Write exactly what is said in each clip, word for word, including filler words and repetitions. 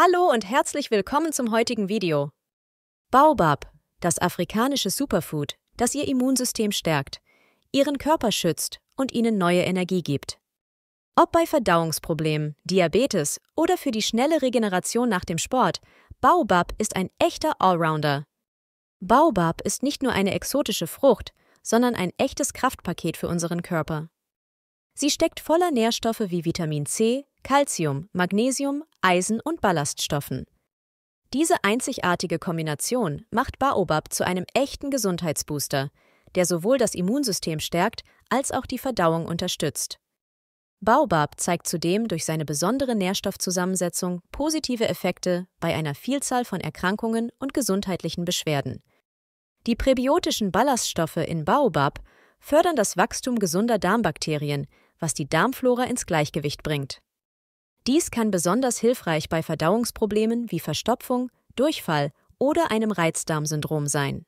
Hallo und herzlich willkommen zum heutigen Video. Baobab, das afrikanische Superfood, das Ihr Immunsystem stärkt, Ihren Körper schützt und Ihnen neue Energie gibt. Ob bei Verdauungsproblemen, Diabetes oder für die schnelle Regeneration nach dem Sport, Baobab ist ein echter Allrounder. Baobab ist nicht nur eine exotische Frucht, sondern ein echtes Kraftpaket für unseren Körper. Sie steckt voller Nährstoffe wie Vitamin C, Calcium, Magnesium, Eisen und Ballaststoffen. Diese einzigartige Kombination macht Baobab zu einem echten Gesundheitsbooster, der sowohl das Immunsystem stärkt als auch die Verdauung unterstützt. Baobab zeigt zudem durch seine besondere Nährstoffzusammensetzung positive Effekte bei einer Vielzahl von Erkrankungen und gesundheitlichen Beschwerden. Die präbiotischen Ballaststoffe in Baobab fördern das Wachstum gesunder Darmbakterien, was die Darmflora ins Gleichgewicht bringt. Dies kann besonders hilfreich bei Verdauungsproblemen wie Verstopfung, Durchfall oder einem Reizdarmsyndrom sein.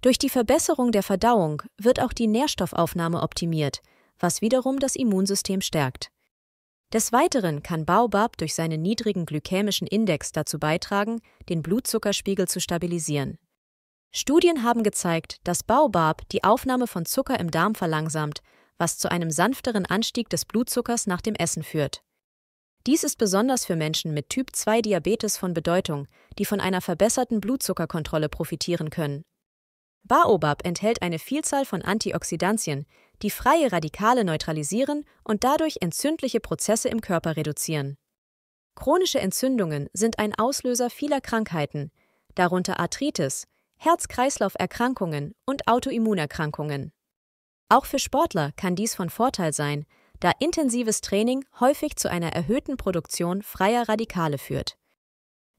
Durch die Verbesserung der Verdauung wird auch die Nährstoffaufnahme optimiert, was wiederum das Immunsystem stärkt. Des Weiteren kann Baobab durch seinen niedrigen glykämischen Index dazu beitragen, den Blutzuckerspiegel zu stabilisieren. Studien haben gezeigt, dass Baobab die Aufnahme von Zucker im Darm verlangsamt, was zu einem sanfteren Anstieg des Blutzuckers nach dem Essen führt. Dies ist besonders für Menschen mit Typ zwei Diabetes von Bedeutung, die von einer verbesserten Blutzuckerkontrolle profitieren können. Baobab enthält eine Vielzahl von Antioxidantien, die freie Radikale neutralisieren und dadurch entzündliche Prozesse im Körper reduzieren. Chronische Entzündungen sind ein Auslöser vieler Krankheiten, darunter Arthritis, Herz-Kreislauf-Erkrankungen und Autoimmunerkrankungen. Auch für Sportler kann dies von Vorteil sein, da intensives Training häufig zu einer erhöhten Produktion freier Radikale führt.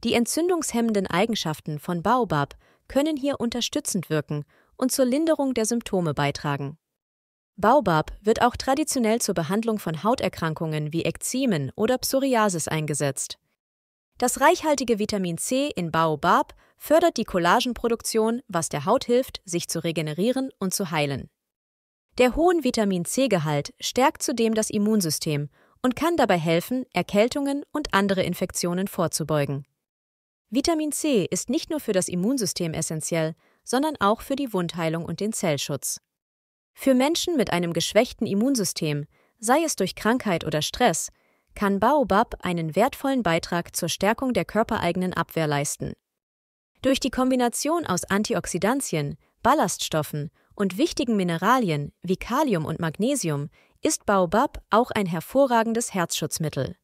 Die entzündungshemmenden Eigenschaften von Baobab können hier unterstützend wirken und zur Linderung der Symptome beitragen. Baobab wird auch traditionell zur Behandlung von Hauterkrankungen wie Ekzemen oder Psoriasis eingesetzt. Das reichhaltige Vitamin C in Baobab fördert die Kollagenproduktion, was der Haut hilft, sich zu regenerieren und zu heilen. Der hohe Vitamin C-Gehalt stärkt zudem das Immunsystem und kann dabei helfen, Erkältungen und andere Infektionen vorzubeugen. Vitamin C ist nicht nur für das Immunsystem essentiell, sondern auch für die Wundheilung und den Zellschutz. Für Menschen mit einem geschwächten Immunsystem, sei es durch Krankheit oder Stress, kann Baobab einen wertvollen Beitrag zur Stärkung der körpereigenen Abwehr leisten. Durch die Kombination aus Antioxidantien, Ballaststoffen und wichtigen Mineralien wie Kalium und Magnesium ist Baobab auch ein hervorragendes Herzschutzmittel.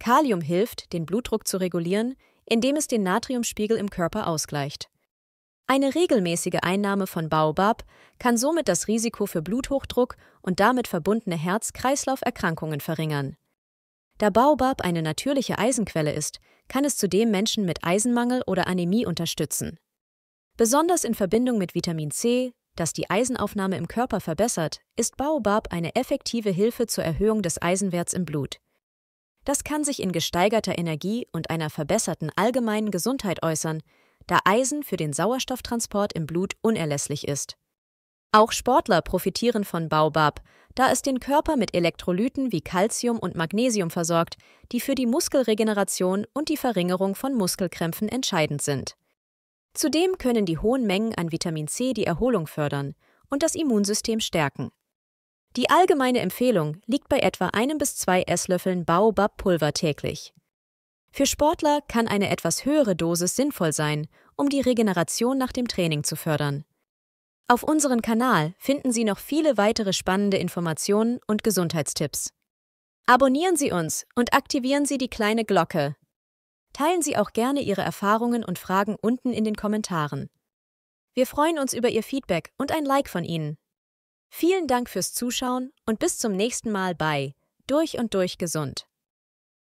Kalium hilft, den Blutdruck zu regulieren, indem es den Natriumspiegel im Körper ausgleicht. Eine regelmäßige Einnahme von Baobab kann somit das Risiko für Bluthochdruck und damit verbundene Herz-Kreislauf-Erkrankungen verringern. Da Baobab eine natürliche Eisenquelle ist, kann es zudem Menschen mit Eisenmangel oder Anämie unterstützen. Besonders in Verbindung mit Vitamin C, das die Eisenaufnahme im Körper verbessert, ist Baobab eine effektive Hilfe zur Erhöhung des Eisenwerts im Blut. Das kann sich in gesteigerter Energie und einer verbesserten allgemeinen Gesundheit äußern, da Eisen für den Sauerstofftransport im Blut unerlässlich ist. Auch Sportler profitieren von Baobab, da es den Körper mit Elektrolyten wie Calcium und Magnesium versorgt, die für die Muskelregeneration und die Verringerung von Muskelkrämpfen entscheidend sind. Zudem können die hohen Mengen an Vitamin C die Erholung fördern und das Immunsystem stärken. Die allgemeine Empfehlung liegt bei etwa einem bis zwei Esslöffeln Baobab-Pulver täglich. Für Sportler kann eine etwas höhere Dosis sinnvoll sein, um die Regeneration nach dem Training zu fördern. Auf unserem Kanal finden Sie noch viele weitere spannende Informationen und Gesundheitstipps. Abonnieren Sie uns und aktivieren Sie die kleine Glocke. Teilen Sie auch gerne Ihre Erfahrungen und Fragen unten in den Kommentaren. Wir freuen uns über Ihr Feedback und ein Like von Ihnen. Vielen Dank fürs Zuschauen und bis zum nächsten Mal bei Durch und Durch Gesund.